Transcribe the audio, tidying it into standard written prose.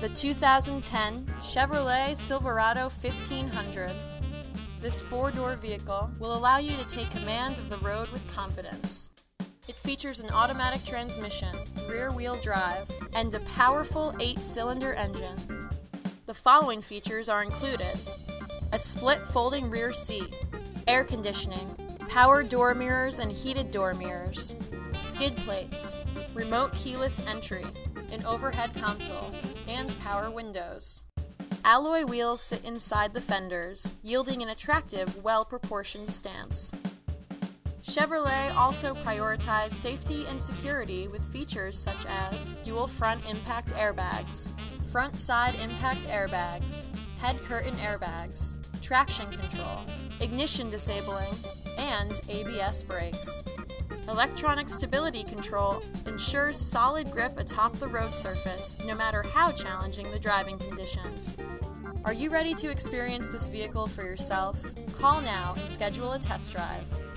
the 2010 Chevrolet Silverado 1500. This four-door vehicle will allow you to take command of the road with confidence. It features an automatic transmission, rear-wheel drive, and a powerful 8-cylinder engine. The following features are included: a split folding rear seat, air conditioning, power door mirrors and heated door mirrors, skid plates, remote keyless entry, an overhead console, and power windows. Alloy wheels sit inside the fenders, yielding an attractive, well-proportioned stance. Chevrolet also prioritized safety and security with features such as dual front impact airbags, front side impact airbags, head curtain airbags, traction control, ignition disabling, and ABS brakes. Electronic stability control ensures solid grip atop the road surface, no matter how challenging the driving conditions. Are you ready to experience this vehicle for yourself? Call now and schedule a test drive.